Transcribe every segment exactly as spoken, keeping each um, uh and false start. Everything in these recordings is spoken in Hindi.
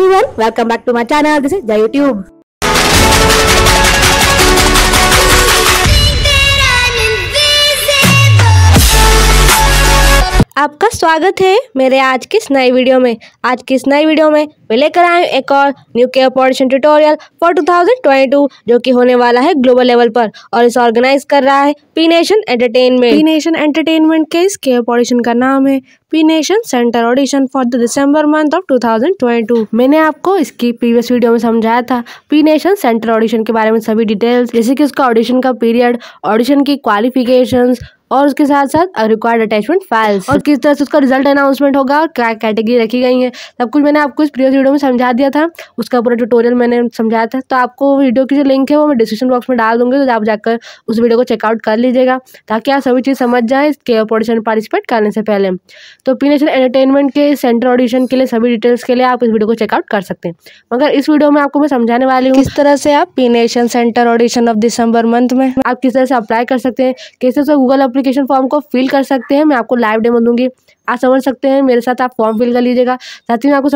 everyone, welcome back to my channel. This is Jayutube. आपका स्वागत है मेरे आज की इस नई वीडियो में। आज की इस नई वीडियो में मैं लेकर आया हूँ एक और न्यू केयर पॉडिशन tutorial for two thousand twenty two, जो कि होने वाला है ग्लोबल लेवल पर, और इसे ऑर्गेनाइज कर रहा है P nation entertainment. P nation entertainment के इस केयर पॉडिशन का नाम है P nation centre audition for the December month of two thousand twenty two. मैंने आपको इसकी प्रीवियस वीडियो में समझाया था पी नेशन सेंटर ऑडिशन के बारे में सभी डिटेल्स, जैसे कि उसका ऑडिशन का पीरियड, ऑडिशन की क्वालिफिकेशन और उसके साथ साथ रिक्वायर्ड अटैचमेंट फाइल्स और किस तरह से उसका रिजल्ट अनाउंसमेंट होगा और क्या कैटेगरी रखी गई है, सब कुछ मैंने आपको इस प्रीवियस वीडियो में समझा दिया था। उसका पूरा ट्यूटोरियल मैंने समझाया था, तो आपको वीडियो की जो लिंक है वो मैं डिस्क्रिप्शन बॉक्स में डाल दूंगी, तो आप जाकर उस वीडियो को चेकआउट कर लीजिएगा ताकि आप सभी चीज़ समझ जाएँ इस केयर पॉडिशन में पार्टिसिपेट करने से पहले। तो पी नेशन एंटरटेनमेंट के सेंटर ऑडिशन के लिए सभी डिटेल्स के लिए आप इस वीडियो को चेकआउट कर सकते हैं, मगर इस वीडियो में आपको मैं समझाने वाली हूँ किस तरह से आप P nation centre audition of December month में आप किस तरह से अप्लाई कर सकते हैं, कैसे उसका गूगल एप्लीकेशन फॉर्म को फिल कर सकते हैं। मैं आपको लाइव डेमो दूंगी, आप समझ सकते हैं मेरे साथ, आप फॉर्म फिल कर लीजिएगा। साथ ही मैं आपको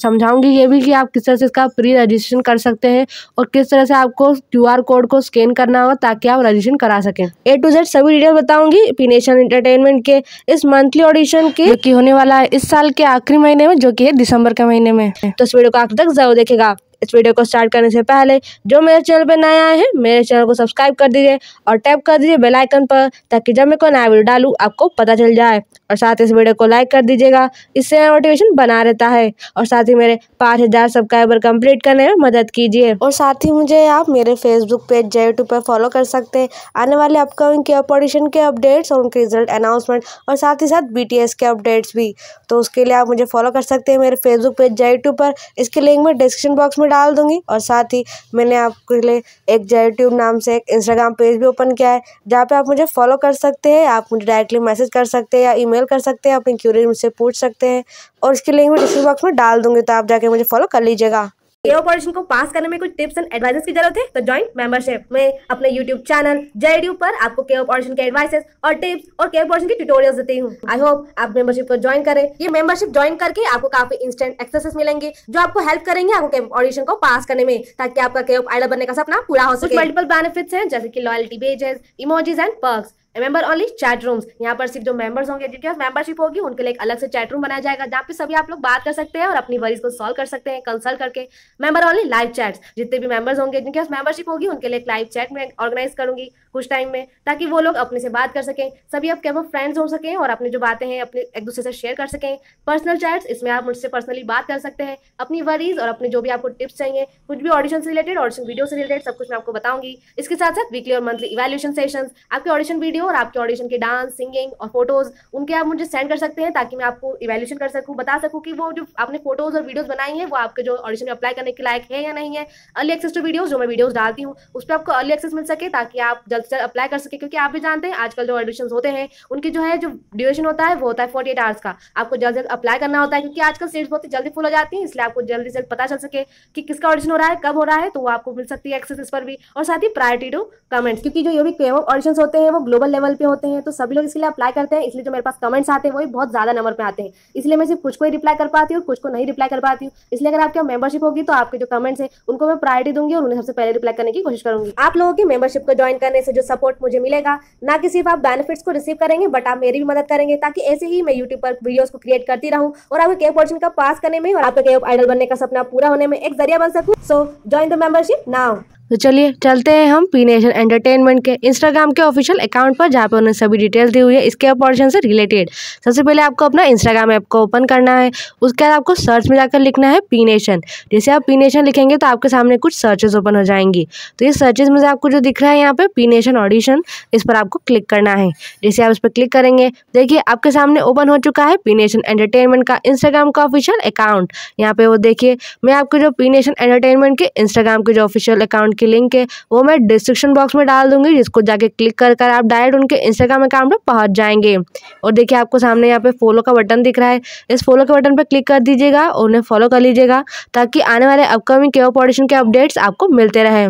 समझाऊंगी ये भी कि आप किस तरह से इसका प्री रजिस्ट्रेशन कर सकते हैं और किस तरह से आपको क्यूआर कोड को स्कैन करना होगा ताकि आप रजिस्ट्रेशन करा सकें। ए टू जेड सभी डिटेल बताऊंगी पी नेशन एंटरटेनमेंट के इस मंथली ऑडिशन के, जो कि होने वाला है इस साल के आखिरी महीने में, जो कि है दिसंबर के महीने में। तो इस वीडियो को आखिर तक जरूर देखिएगा। इस वीडियो को स्टार्ट करने से पहले जो मेरे चैनल पर नए आए हैं, मेरे चैनल को सब्सक्राइब कर दीजिए और टैप कर दीजिए बेल आइकन पर, ताकि जब मैं कोई नया वीडियो डालूँ आपको पता चल जाए। और साथ इस वीडियो को लाइक कर दीजिएगा, इससे मोटिवेशन बना रहता है। और साथ ही मेरे पाँच हज़ार सब्सक्राइबर कंप्लीट करने में मदद कीजिए। और साथ ही मुझे आप मेरे फेसबुक पेज जयूट्यूब पर फॉलो कर सकते हैं। आने वाले अपकमिंग केयर पॉडिशन के अपडेट्स और उनके रिजल्ट अनाउंसमेंट और साथ ही साथ बी टी एस के अपडेट्स भी, तो उसके लिए आप मुझे फॉलो कर सकते हैं मेरे फेसबुक पेज जयूट्यूब पर। इसकी लिंक मैं डिस्क्रिप्शन बॉक्स में डाल दूंगी। और साथ ही मैंने आपके लिए एक जयूट्यूब नाम से एक इंस्टाग्राम पेज भी ओपन किया है, जहाँ पे आप मुझे फॉलो कर सकते हैं। आप मुझे डायरेक्टली मैसेज कर सकते हैं या ईमेल कर सकते हैं, अपनी क्यूरी मुझसे पूछ सकते हैं, और इसकी लिंक मैं डिस्क्रिप्शन बॉक्स में डाल दूंगी, तो आप जाके मुझे फॉलो कर लीजिएगा। केयर पॉडिशन को पास करने में कुछ टिप्स एंड एडवाइसेस की जरूरत है, तो ज्वाइन मेंबरशिप में अपने यूट्यूब चैनल जयूट्यूब पर आपको केयर पॉडिशन के एडवाइसेस और टिप्स और केयर पॉडिशन के ट्यूटोरियल्स देती हूँ। आई होप आप मेंबरशिप को ज्वाइन करें। ये मेंबरशिप ज्वाइन करके आपको काफी इंस्टेंट एक्सेसेस मिलेंगे जो आपको हेल्प करेंगे आपको केयर पॉडिशन को पास करने में, ताकि आपका केयर आइडल बनने का सपना पूरा हो सके। मल्टीपल बेनिफिट्स हैं जैसे कि loyalty badges, emojis and perks. Member only chat rooms, यहाँ पर सिर्फ जो मेंबर्स होंगे जिनके पास मेंबरशिप होगी उनके लिए एक अलग से चैट रूम बनाया जाएगा, जहाँ पे सभी आप लोग बात कर सकते हैं और अपनी वरीज को सॉल्व कर सकते हैं कंसल्ट करके। मेंबर ओनली लाइव चैट्स, जितने भी मेंबर्स होंगे जिनके पास मेंबरशिप होगी उनके लिए एक लाइव चैट में ऑर्गेनाइज करूंगी कुछ टाइम में, ताकि वो लोग अपने से बात कर सकें, सभी आप कैब फ्रेंड्स हो सकें और अपनी जो बातें हैं अपने एक दूसरे से शेयर कर सकें। पर्सनल चैट्स, इसमें आप मुझसे पर्सनली बात कर सकते हैं, अपनी वरीज और अपने जो भी आपको टिप्स चाहिए, कुछ भी ऑडिशन से रिलेटेड, ऑडिशन वीडियो से रिलेटेड, सब कुछ मैं आपको बताऊंगी। इसके साथ साथ वीकली और मंथली इवैल्यूएशन सेशंस, आपके ऑडिशन और आपके ऑडिशन के डांस, सिंगिंग और फोटोज, उनके आप मुझे सेंड कर सकते हैं ताकि मैं आपको इवैल्यूएशन कर सकूं, बता सकूं कि वो जो आपने फोटोज और वीडियोस बनाई हैं वो आपके जो ऑडिशन में अप्लाई करने के लायक है या नहीं है। अर्ली एक्सेस टू वीडियोस, जो मैं वीडियोस डालती हूं उस पर आपको अर्ली एक्सेस मिल सके ताकि आप जल्द से जल्द अप्लाई कर सके, क्योंकि आप भी जानते हैं आजकल जो ऑडिशन होते हैं उनकी जो है जो ड्यूरेशन होता है वो होता है फोर्टी एट आवर्स का। आपको जल्द से जल्द अप्लाई करना होता है क्योंकि आजकल सीट्स बहुत जल्दी फुल हो जाती है, इसलिए आपको जल्दी से जल्द पता चल सके कि किसका ऑडिशन हो रहा है, कब हो रहा है, तो आपको मिल सकती है एक्सेस इस पर भी। और साथ ही प्रायोरिटी टू कमेंट्स, क्योंकि जो भी ऑडिशन होते हैं वो ग्लोबल लेवल पे होते हैं, तो सभी लोग इसलिए अप्लाई करते हैं, इसलिए जो मेरे पास कमेंट्स आते हैं वही बहुत ज्यादा नंबर पे आते हैं, इसलिए मैं सिर्फ कुछ को ही रिप्लाई कर पाती हूँ और कुछ को नहीं रिप्लाई कर पाती हूँ। इसलिए अगर आपकी मेंबरशिप होगी तो आपके जो कमेंट्स हैं उनको मैं प्रायोरिटी दूंगी और उन्हें सबसे पहले रिप्लाई करने की कोशिश करूंगी। आप लोगों की मेंबरशिप को ज्वाइन करने से जो सपोर्ट मुझे मिलेगा, ना कि सिर्फ आप बेनिफिट्स को रिसीव करेंगे बट आप मेरी भी मदद करेंगे, ताकि ऐसे ही मैं यूट्यूब पर वीडियोस को क्रिएट करती रहूँ और आपके केयर पॉडिशन का पास करने में और आपके केयर आइडल बनने का सपना पूरा होने में एक जरिया बन सकूँ। So join the membership now. तो चलिए चलते हैं हम पी नेशन एंटरटेनमेंट के इंस्टाग्राम के ऑफिशियल अकाउंट पर, जहाँ पे उन्होंने सभी डिटेल्स दी हुई है इसके ऑडिशन से रिलेटेड। सबसे पहले आपको अपना इंस्टाग्राम ऐप को ओपन करना है, उसके बाद आपको सर्च में जाकर लिखना है पी नेशन। जैसे आप पी नेशन लिखेंगे तो आपके सामने कुछ सर्चेज ओपन हो जाएंगी, तो ये सर्चेज में से आपको जो दिख रहा है यहाँ पर पी नेशन ऑडिशन, इस पर आपको क्लिक करना है। जैसे आप इस पर क्लिक करेंगे, देखिए आपके सामने ओपन हो चुका है पी नेशन एंटरटेनमेंट का इंस्टाग्राम का ऑफिशियल अकाउंट। यहाँ पर वो देखिए, मैं आपको जो पी नेशन एंटरटेनमेंट के इंस्टाग्राम के जो ऑफिशियल अकाउंट की लिंक है वो मैं डिस्क्रिप्शन बॉक्स में डाल दूंगी, जिसको जाके क्लिक कर कर आप डायरेक्ट उनके इंस्टाग्राम अकाउंट पर पहुंच जाएंगे। और देखिए आपको सामने यहाँ पे फॉलो का बटन दिख रहा है, इस फॉलो के बटन पर क्लिक कर दीजिएगा और उन्हें फॉलो कर लीजिएगा ताकि आने वाले अपकमिंग केयर पॉडिशन के अपडेट्स आपको मिलते रहें।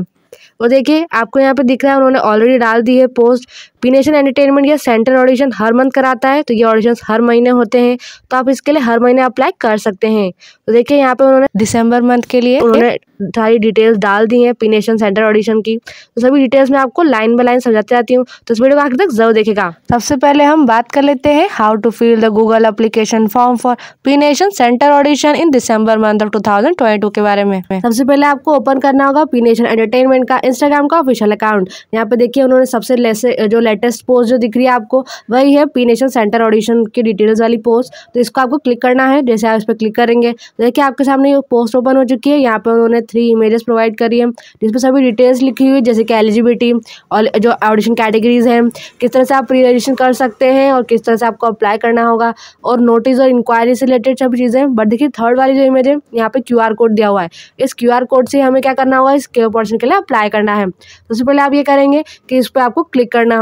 और देखिए आपको यहाँ पे दिख रहा है उन्होंने ऑलरेडी डाल दी है पोस्ट। पी नेशन एंटरटेनमेंट ये सेंट्रल ऑडिशन हर मंथ कराता है, तो ये ऑडिशंस हर महीने होते हैं, तो आप इसके लिए हर महीने अप्लाई कर सकते हैं। तो देखिए यहाँ पे उन्होंने दिसंबर मंथ के लिए उन्होंने सारी डिटेल्स डाल दी हैं पी नेशन सेंट्रल ऑडिशन की, तो सभी डिटेल्स में आपको लाइन बाय लाइन समझाते जाती हूँ, तो इस वीडियो को आखिर तक जरूर देखिएगा। सबसे पहले हम बात कर लेते हैं how to fill the Google application form for P nation central audition in December month of two thousand twenty two के बारे में। सबसे पहले आपको ओपन करना होगा पी नेशन एंटरटेनमेंट का इंस्टाग्राम का ऑफिशियल अकाउंट। यहाँ पे देखिए उन्होंने सबसे जो लेटेस्ट पोस्ट जो दिख रही है आपको वही है पी नेशन सेंटर ऑडिशन की डिटेल्स वाली पोस्ट, तो इसको आपको क्लिक करना है। जैसे आप इस पर क्लिक करेंगे तो देखिए आपके सामने ये पोस्ट ओपन हो चुकी है। यहाँ पर उन्होंने थ्री इमेजेस प्रोवाइड करी है जिसमें सभी डिटेल्स लिखी हुई है, जैसे कि एलिजिबिलिटी और जो ऑडिशन कैटेगरीज हैं, किस तरह से आप प्री रजिस्ट्रेशन कर सकते हैं और किस तरह से आपको अप्लाई करना होगा, और नोटिस और इंक्वायरी से रिलेटेड सभी चीज़ें। बट देखिए थर्ड वाली जो इमेज है यहाँ पर क्यू आर कोड दिया हुआ है, इस क्यू आर कोड से हमें क्या करना होगा, इस ऑप्शन के लिए अप्लाई करना है। सबसे पहले आप ये करेंगे कि इस पर आपको क्लिक करना,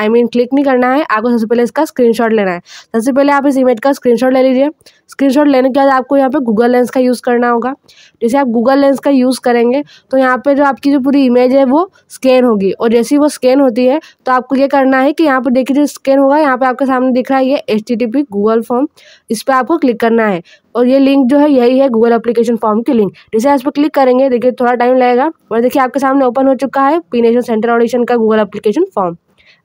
आई मीन क्लिक नहीं करना है, आपको सबसे पहले इसका स्क्रीनशॉट लेना है। सबसे पहले आप इस इमेज का स्क्रीनशॉट ले लीजिए। स्क्रीनशॉट लेने के बाद आपको यहाँ पे गूगल लेंस का यूज़ करना होगा। जैसे आप गूगल लेंस का यूज़ करेंगे तो यहाँ पे जो आपकी जो पूरी इमेज है वो स्कैन होगी, और जैसे ही वो स्कैन होती है तो आपको ये करना है कि यहाँ पर देखिए जो स्कैन होगा यहाँ पे आपके सामने दिख रहा है ये एचटीटीपी गूगल फॉर्म, इस पर आपको क्लिक करना है। और ये लिंक जो है यही है गूगल एप्लीकेशन फॉर्म की लिंक। जैसे आप इस पर क्लिक करेंगे देखिए थोड़ा टाइम लगेगा, और देखिए आपके सामने ओपन हो चुका है पी नेशन सेंट्रल ऑडिशन का गूगल एप्लीकेशन फॉर्म।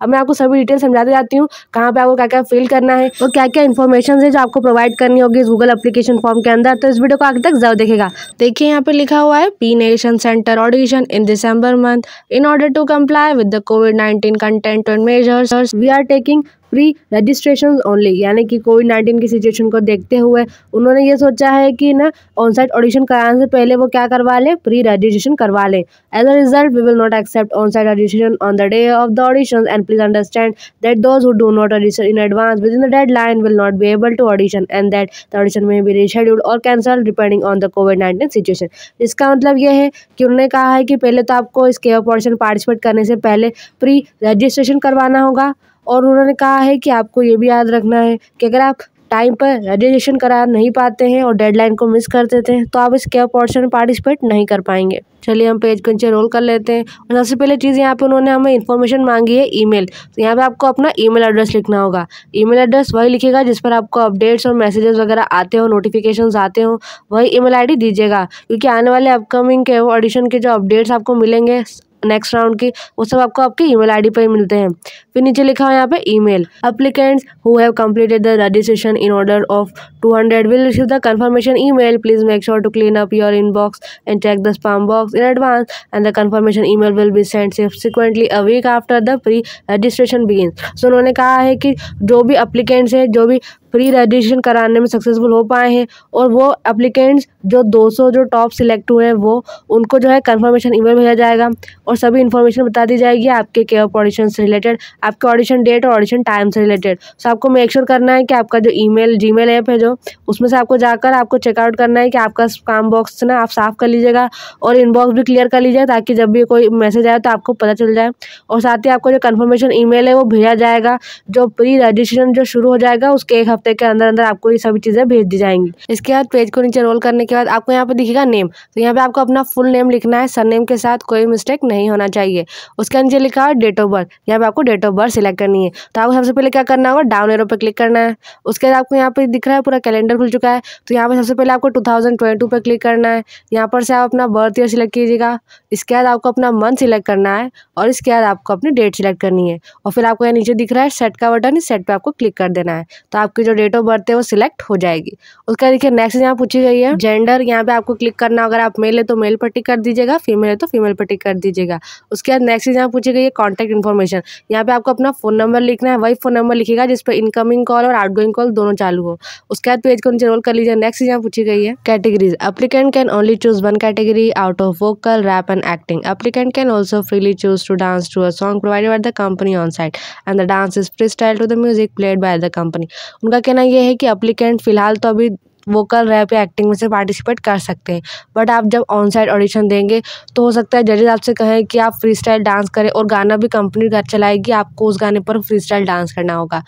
अब मैं आपको सभी डिटेल समझाते जाती हूँ कहाँ पे आपको क्या क्या फिल करना है और क्या क्या इन्फॉर्मेशन है जो आपको प्रोवाइड करनी होगी इस गूगल एप्लीकेशन फॉर्म के अंदर, तो इस वीडियो को आगे तक जरूर देखेगा। देखिए यहाँ पे लिखा हुआ है P nation centre audition in December month in order to comply with the covid nineteen content and measures we are taking pre registration only. यानी कि कोविड नाइन्टीन की सिचुएशन को देखते हुए उन्होंने ये सोचा है कि ना ऑन साइट ऑडिशन कराने से पहले वो क्या करवा लें, प्री रजिस्ट्रेशन करवा लें। As a result we will not accept on site registration on the day of the audition and please understand that those who do not register in advance within the deadline will not be able to audition and that the audition may be rescheduled or cancel depending on the covid nineteen situation. इसका मतलब ये है कि उन्होंने कहा है कि पहले तो आपको इस के ऑडिशन पार्टिसिपेट करने से पहले प्री रजिस्ट्रेशन करवाना होगा, और उन्होंने कहा है कि आपको ये भी याद रखना है कि अगर आप टाइम पर रजिस्ट्रेशन करा नहीं पाते हैं और डेडलाइन को मिस कर देते हैं तो आप इस कैंप ऑडिशन में पार्टिसिपेट नहीं कर पाएंगे। चलिए हम पेज को नीचे रोल कर लेते हैं। और सबसे पहले चीज़ यहाँ पे उन्होंने हमें इन्फॉर्मेशन मांगी है ईमेल, तो यहाँ पे आपको अपना ईमेल एड्रेस लिखना होगा। ईमेल एड्रेस वही लिखेगा जिस पर आपको अपडेट्स और मैसेजेस वगैरह आते हो, नोटिफिकेशंस आते हो, वही ईमेल आईडी दीजिएगा, क्योंकि आने वाले अपकमिंग के ऑडिशन के जो अपडेट्स आपको मिलेंगे नेक्स्ट राउंड की वो सब आपको आपके ईमेल आईडी पर ही मिलते हैं। फिर नीचे लिखा हुआ यहाँ पे email applicants who have completed the registration in order of two hundred will receive the confirmation email. Please make sure to clean up your inbox and check the spam box in advance and the confirmation email will be send subsequently a week after the pre registration begins. So उन्होंने कहा है कि जो भी एप्लीकेंट्स हैं जो भी प्री रजिस्ट्रेशन कराने में सक्सेसफुल हो पाए हैं और वो एप्लीकेंट्स जो दो सौ जो टॉप सिलेक्ट हुए हैं वो उनको जो है कंफर्मेशन ईमेल भेजा जाएगा और सभी इन्फॉर्मेशन बता दी जाएगी आपके के ऑडिशन से रिलेटेड, आपके ऑडिशन डेट और ऑडिशन टाइम से रिलेटेड। सो आपको मेक श्योर करना है कि आपका जो ईमेल जीमेल ऐप है जो उसमें से आपको जाकर आपको चेकआउट करना है कि आपका स्पैम बॉक्स ना आप साफ़ कर लीजिएगा और इनबॉक्स भी क्लियर कर लीजिए, ताकि जब भी कोई मैसेज आए तो आपको पता चल जाए। और साथ ही आपको जो कन्फर्मेशन ईमेल है वो भेजा जाएगा, जो प्री रजिस्ट्रेशन जो शुरू हो जाएगा उसके एक हफ्ते के अंदर अंदर आपको ये सभी चीज़ें भेज दी जाएंगी। इसके बाद पेज को नीचे रोल करने के बाद आपको यहाँ पर दिखेगा नेम, तो यहाँ पे आपको अपना फुल नेम लिखना है, सरनेम के साथ कोई मिस्टेक नहीं होना चाहिए। उसके नीचे लिखा है डेट ऑफ बर्थ, यहाँ पे आपको डेट ऑफ बर्थ सिलेक्ट करनी है। तो आपको सबसे पहले क्या करना होगा, डाउन एरो पर क्लिक करना है। उसके बाद आपको यहाँ पर दिख रहा है पूरा कैलेंडर खुल चुका है, तो यहाँ पर सबसे पहले आपको टू थाउजेंड ट्वेंटी टू पर क्लिक करना है। यहाँ पर से आप अपना बर्थ ईयर सिलेक्ट कीजिएगा, इसके बाद आपको अपना मंथ सिलेक्ट करना है और इसके बाद आपको अपनी डेट सिलेक्ट करनी है। और फिर आपको यहाँ नीचे दिख रहा है सेट का बटन, इस सेट पर आपको क्लिक कर देना है, तो आपकी जो डेट ऑफ बर्थ है वो सिलेक्ट हो जाएगी। उसका देखिए नेक्स्ट यहाँ पूछी गई है जेंडर, यहाँ पे आपको क्लिक करना, अगर आप मेल है तो मेल पर टिक कर दीजिएगा, फीमेल है तो फीमेल पर टिक कर दीजिएगा। उसके बाद नेक्स्ट यहाँ पूछी गई है कॉन्टैक्ट इन्फॉर्मेशन, यहाँ पे आपको अपना फोन नंबर लिखना है, वही फोन नंबर लिखेगा जिस पर इनकमिंग कॉल और आउटगोइंग कॉल दोनों चालू हो। उसके बाद पेज को नीचे रोल कर लीजिए। नेक्स्ट यहाँ पूछी गई है categories, applicant can only choose one category out of vocal rap and acting. Applicant can also freely choose to dance to a song provided by the company on site and the dance is freestyle to the music played by the company. उनका कहना यह है कि एप्लीकेंट फिलहाल तो अभी वोकल रैप या एक्टिंग में से पार्टिसिपेट कर सकते हैं। बट आप जब ऑन साइड ऑडिशन देंगे तो हो सकता है जजेज आपसे कहें कि आप फ्री स्टाइल डांस करें और गाना भी कंपनी चलाएगी, आपको उस गाने पर फ्री स्टाइल डांस करना होगा।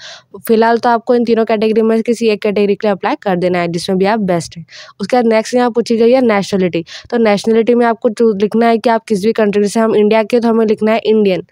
फिलहाल तो आपको इन तीनों कैटेगरी में किसी एक कैटेगरी के लिए अप्लाई कर देना है जिसमें भी आप बेस्ट हैं। उसके बाद नेक्स्ट यहाँ पूछी गई है नेशनलिटी। तो नेशनलिटी में आपको लिखना है कि आप किस भी कंट्री से, हम इंडिया के तो हमें लिखना है इंडियन,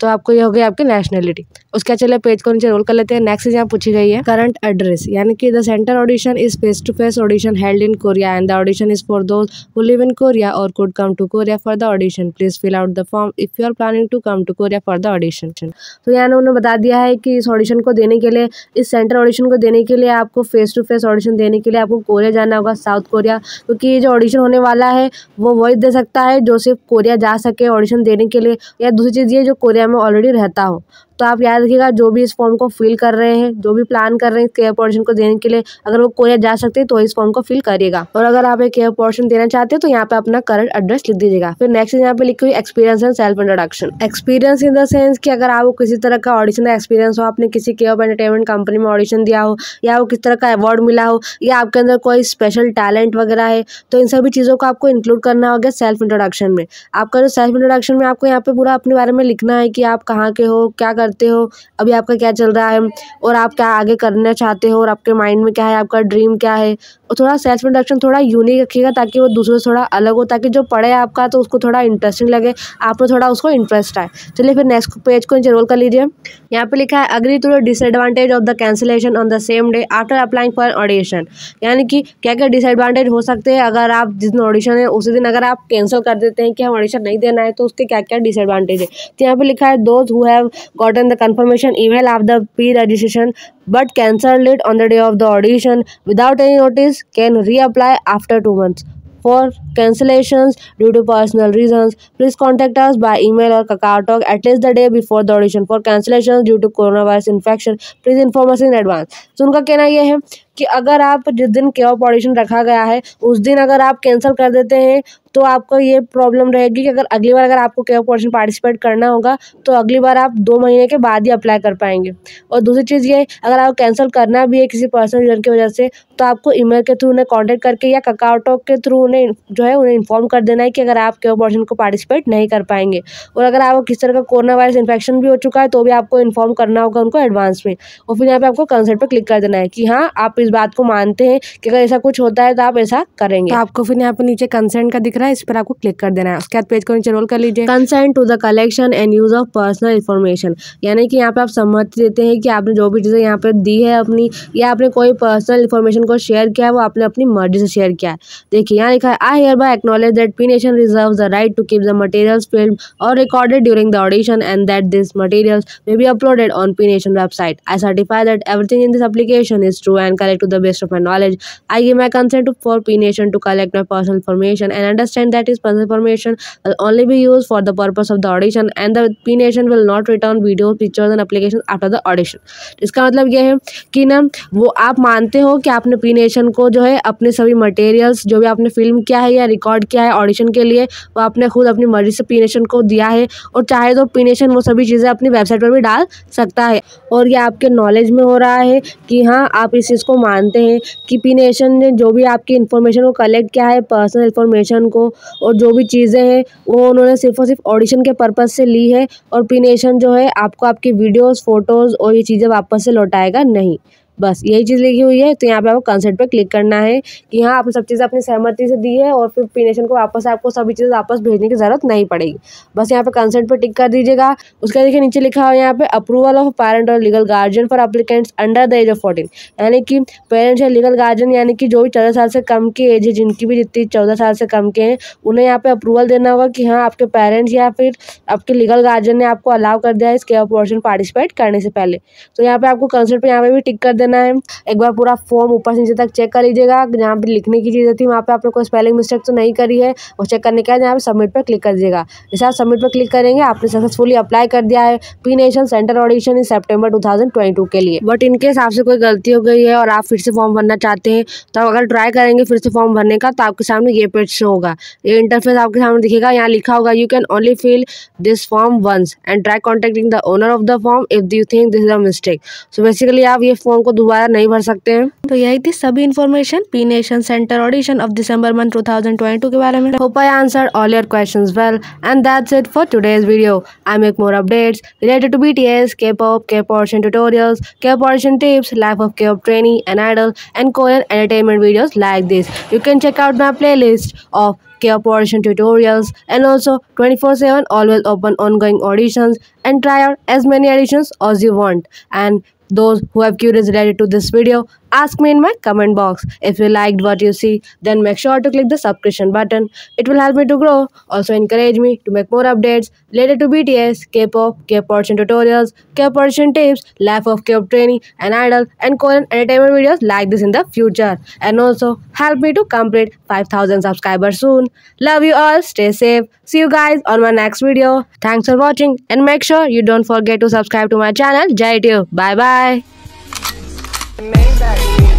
तो आपको ये हो गई आपकी नेशनलिटी। उसके बाद चलिए पेज को नीचे रोल कर लेते हैं। नेक्स्ट यहाँ पूछी गई है करंट एड्रेस, यानी कि the center audition is face to face audition held in Korea and the audition is for those who live in Korea or could come to Korea for the audition, please fill out the form if you are planning to come to Korea for the audition. तो यहाँ उन्होंने बता दिया है कि इस ऑडिशन को देने के लिए, इस सेंटर ऑडिशन को देने के लिए आपको फेस टू फेस ऑडिशन देने के लिए आपको कोरिया जाना होगा, साउथ कोरिया, क्योंकि ये जो ऑडिशन होने वाला है वो वही दे सकता है जो सिर्फ कोरिया जा सके ऑडिशन देने के लिए, या दूसरी चीज़ ये जो कोरिया में ऑलरेडी रहता हो। तो आप याद रखिएगा जो भी इस फॉर्म को फिल कर रहे हैं, जो भी प्लान कर रहे हैं केयर पोर्शन को देने के लिए, अगर वो कोरिया जा सकते हैं तो इस फॉर्म को फिल करिएगा। और अगर आप एक केयर पोर्शन देना चाहते हैं तो यहाँ पे अपना करंट एड्रेस लिख दीजिएगा। फिर नेक्स्ट यहाँ पे लिखी हुई experience and self introduction. Experience in the sense कि अगर आपको किसी तरह का ऑडिशन एक्सपीरियंस हो, आपने किसी केयर एंटरटेनमेंट कंपनी में ऑडिशन दिया हो, या वो किस तरह का अवार्ड मिला हो, या आपके अंदर कोई स्पेशल टैलेंट वगैरह है, तो इन सभी चीज़ों को आपको इंक्लूड करना होगा सेल्फ इंट्रोडक्शन में। आपका जो सेल्फ इंट्रोडक्शन में आपको यहाँ पे पूरा अपने बारे में लिखना है कि आप कहाँ के हो, क्या करते हो, अभी आपका क्या चल रहा है और आप क्या आगे करना चाहते हो और आपके माइंड में क्या है, आपका ड्रीम क्या है। और थोड़ा सेल्फ इंट्रोडक्शन थोड़ा यूनिक रखिएगा ताकि वो दूसरों से थोड़ा अलग हो, ताकि जो पढ़े आपका तो उसको थोड़ा इंटरेस्टिंग लगे, आप में थोड़ा उसको इंटरेस्ट आए। चलिए फिर नेक्स्ट पेज को नीचे रोल कर लीजिए। यहाँ पे लिखा है agree to the disadvantage of the cancellation on the same day after applying for audition, यानी कि क्या क्या डिसएडवांटेज हो सकते हैं अगर आप जिस दिन ऑडिशन है उसी दिन अगर आप कैंसिल कर देते हैं कि हम ऑडिशन नहीं देना है, तो उसके क्या क्या डिसएडवांटेज है। तो यहाँ पर लिखा है those who have gotten the confirmation email of the pre-registration but cancelled it on the day of the audition without any notice can reapply after two months. For cancellations due to personal reasons, please contact us by email or Kakao Talk at least the day before the audition. For cancellations due to coronavirus infection, please inform us in advance. तो उनका कहना यह है कि अगर आप जिस दिन केओप ऑडिशन रखा गया है उस दिन अगर आप कैंसिल कर देते हैं तो आपको ये प्रॉब्लम रहेगी कि अगर अगली बार अगर आपको केओप ऑडिशन पार्टिसिपेट करना होगा तो अगली बार आप दो महीने के बाद ही अप्लाई कर पाएंगे। और दूसरी चीज़ ये, अगर आप कैंसिल करना भी है किसी पर्सनल रीजन की वजह से तो आपको ईमेल के थ्रू उन्हें कॉन्टैक्ट करके या काकाओ टॉक के थ्रू उन्हें जो है उन्हें इन्फॉर्म कर देना है कि अगर आप केओप ऑडिशन को पार्टिसिपेट नहीं कर पाएंगे। और अगर आपको किस तरह का कोरोना वायरस इन्फेक्शन भी हो चुका है तो भी आपको इन्फॉर्म करना होगा उनको एडवांस में। और फिर यहाँ पर आपको कंसेंट पर क्लिक कर देना है कि हाँ आप इस बात को मानते हैं कि अगर ऐसा कुछ होता है तो आप ऐसा करेंगे। तो आपको फिर यहाँ पर नीचे कंसेंट का दिख रहा है, इस पर आपको क्लिक कर देना है। उसके बाद पेज को नीचे रोल कर लीजिए। Consent to the collection and use of personal information, यानी कि यहाँ पे आप सहमति देते हैं कि आपने जो भी चीज़ें यहाँ पे दी है अपनी, या आपने कोई पर्सनल इन्फॉर्मेशन को शेयर किया है वो आपने अपनी मर्जी से शेयर किया है। देखिए यहाँ लिखा है I hereby acknowledge that P nation reserves the right to keep the materials film or recorded during the audition and that this materials may be uploaded on P nation website. I certify that everything in this application is true and to the best of my knowledge. I give my consent for P Nation to collect my personal information and understand that his personal information will only be used for the purpose of the audition and the P Nation will not return videos, pictures and applications after the audition. इसका मतलब यह है कि ना वो आप मानते हो कि आपने P Nation को जो है अपने सभी मटेरियल्स जो भी आपने फिल्म किया है या रिकॉर्ड किया है ऑडिशन के लिए वो आपने खुद अपनी मर्जी से P Nation को दिया है, और चाहे तो P Nation वो सभी चीज़ें अपनी वेबसाइट पर भी डाल सकता है। और यह आपके नॉलेज में हो रहा है कि हाँ आप इस चीज़ को मानते हैं कि पी नेशन ने जो भी आपकी इन्फॉर्मेशन को कलेक्ट किया है, पर्सनल इन्फॉर्मेशन को, और जो भी चीज़ें हैं वो उन्होंने सिर्फ और सिर्फ ऑडिशन के पर्पस से ली है, और पी नेशन जो है आपको आपकी वीडियोस, फोटोज़ और ये चीज़ें वापस से लौटाएगा नहीं। बस यही चीज़ लिखी हुई है। तो यहाँ पे आपको कंसेंट पर क्लिक करना है कि हाँ आपने सब चीज़ें अपनी सहमति से दी है और फिर पी नेशन को वापस आपको सभी चीज़ें वापस भेजने की ज़रूरत नहीं पड़ेगी। बस यहाँ पे कंसेंट पर टिक कर दीजिएगा। उसके देखिए नीचे लिखा है यहाँ पे approval of parent or legal guardian for applicants under the age of fourteen, यानी कि पेरेंट्स या लीगल गार्जियन यानी कि जो भी चौदह साल से कम की एज है, जिनकी भी जितनी चौदह साल से कम के हैं, उन्हें यहाँ पर अप्रूवल देना होगा कि हाँ आपके पेरेंट्स या फिर आपके लीगल गार्जियन ने आपको अलाउ कर दिया है इस केयर पोर्शन पार्टिसिपेट करने से पहले। तो यहाँ पर आपको कंसेंट पर यहाँ पर भी टिक कर है। एक बार पूरा फॉर्म ऊपर से नीचे तक चेक कर लीजिएगा। जहाँ पे लिखने की चीज़ें थी वहाँ पे आपने कोई स्पेलिंग मिस्टेक तो नहीं करी है, वो चेक करने के बाद यहाँ पे सबमिट पर क्लिक कर दीजिएगा। जैसे आप सबमिट पर क्लिक करेंगे आपने सक्सेसफुली अप्लाई कर दिया है P nation centre audition in September two thousand twenty two के लिए। बट इनकेस आपसे कोई गलती हो गई है और आप फिर से फॉर्म भरना चाहते हैं तो आप अगर ट्राई करेंगे फिर से फॉर्म भरने का तो आपके सामने ये पेज शो होगा, ये इंटरफेस आपके सामने दिखेगा। यहाँ लिखा होगा you can only fill this form once and try contacting the owner of the form if you think this is a mistake. So basically आप ये फॉर्म को दोबारा नहीं भर सकते हैं। तो यही थी सभी information P nation centre audition of December month two thousand twenty two के बारे में। Hope I answer all your questions well and that's it for today's video. I make more updates related to B T S, K-pop, K-pop portion tutorials, K-pop portion tips, life of K-pop trainee and idol and Korean entertainment videos like this. You can check out my playlist of K-pop audition tutorials and also twenty-four seven always open ongoing auditions and try out as many auditions as you want. And those who have queries related to this video, ask me in my comment box. If you liked what you see, then make sure to click the subscription button. It will help me to grow. Also encourage me to make more updates related to B T S, K-pop, K-pop audition tutorials, K-pop audition tips, life of K-pop trainee and idol and Korean entertainment videos like this in the future. And also help me to complete five thousand subscribers soon. Love you all. Stay safe. See you guys on my next video. Thanks for watching and make sure you don't forget to subscribe to my channel Jayutube. Bye bye.